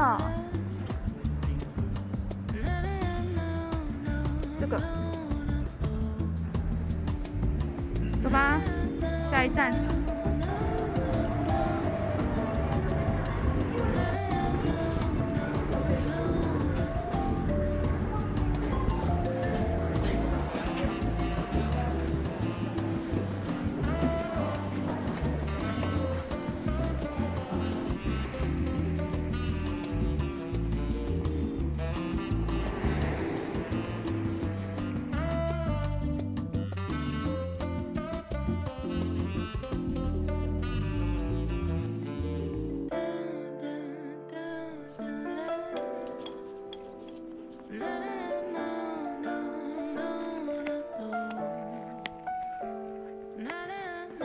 하나.走吧，下一站。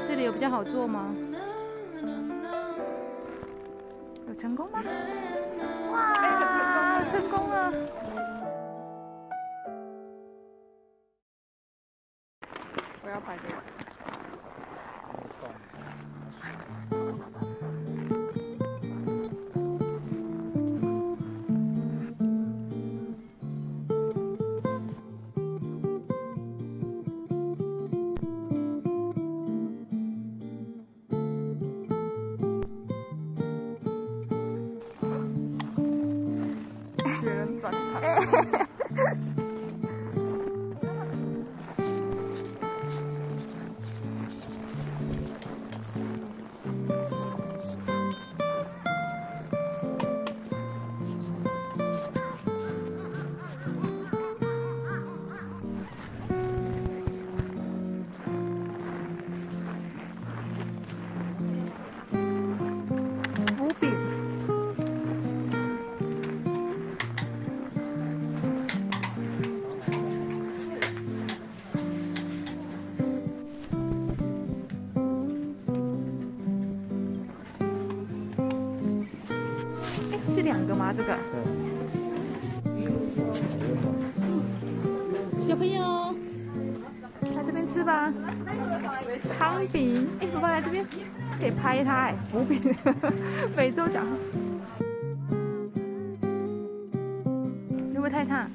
这里有比较好坐吗？有成功吗？哇，成功了！我要拍这个。这个小朋友来这边吃吧，汤饼。哎，爸爸来这边可以拍他哎，无比非洲讲。会不会太烫？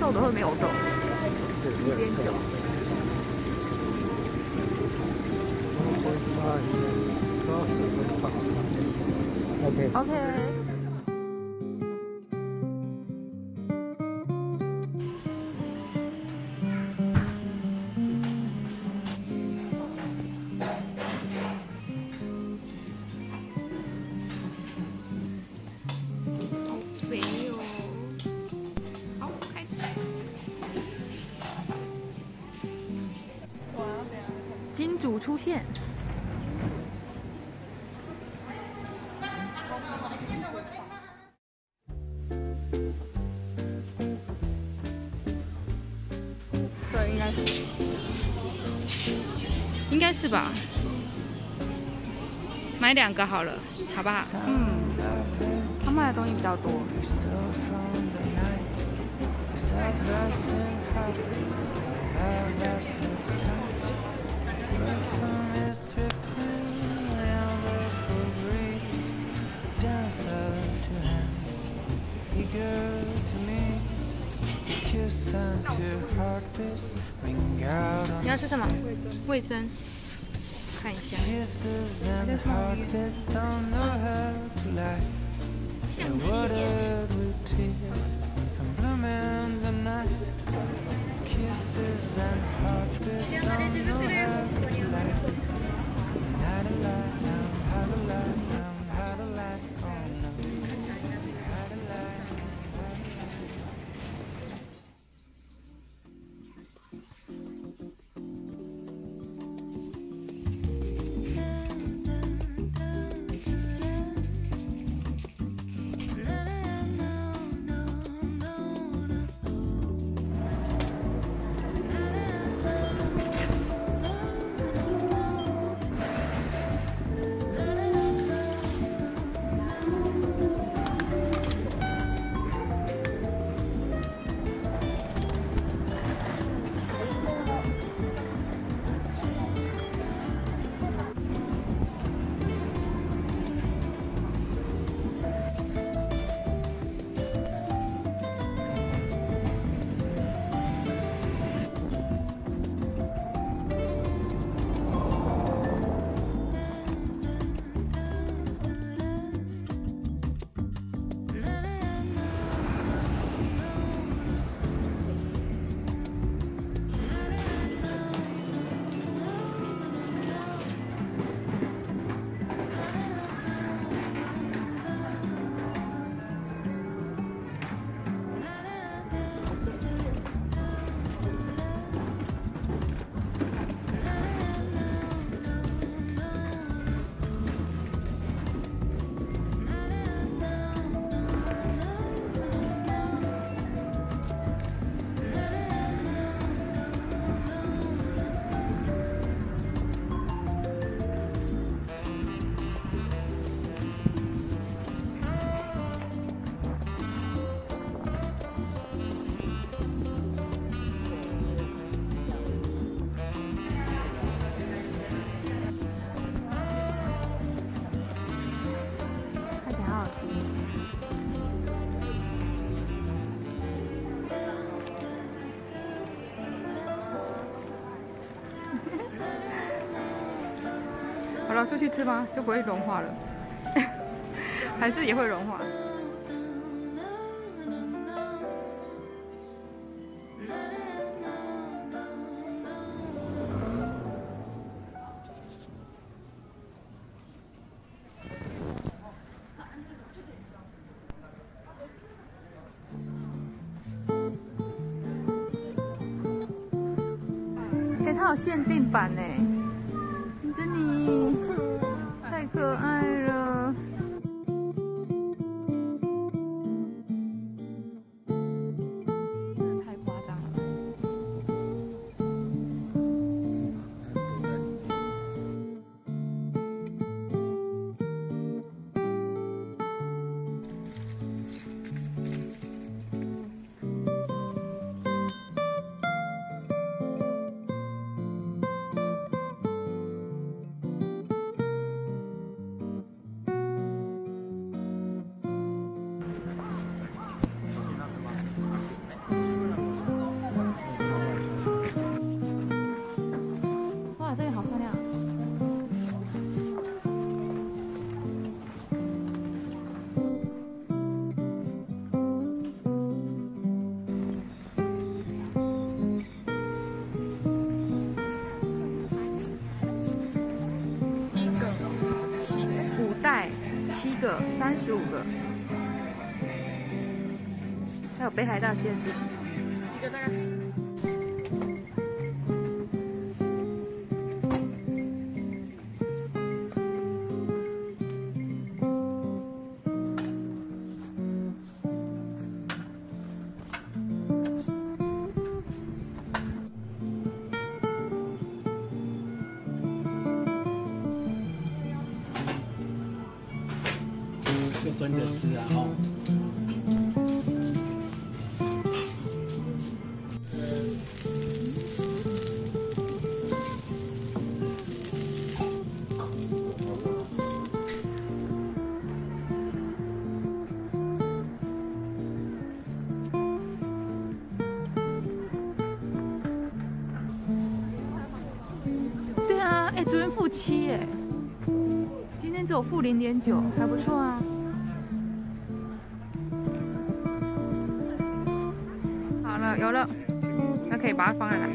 瘦的会没有瘦，1.9。OK。金主出现。 应该是吧，买两个好了，好不好？他卖的东西比较多。你要吃什么？味噌。 看一下，好了，就去吃吧，就不会融化了，还是也会融化。 它有限定版呢，珍妮太可爱了。太夸张了。 35个，还有北海道鲜饼，一个大概10。分着吃啊，哈。对啊，哎，昨天负7哎。 只有负0.9，还不错啊。好了，有了，那可以把它放下来。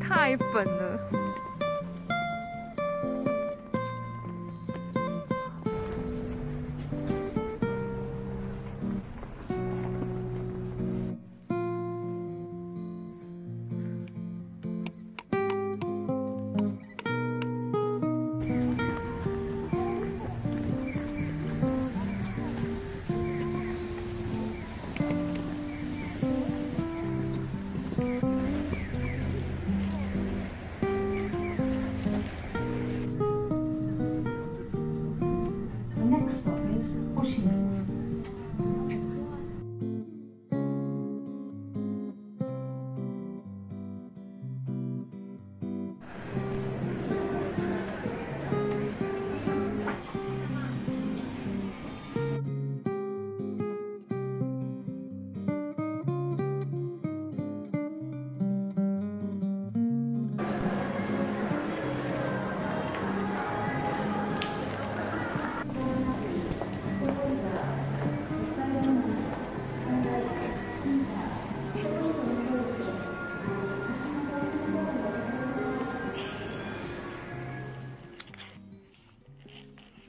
太粉了，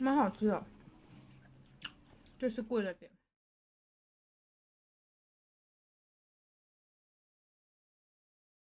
蛮好吃的，就是贵了点。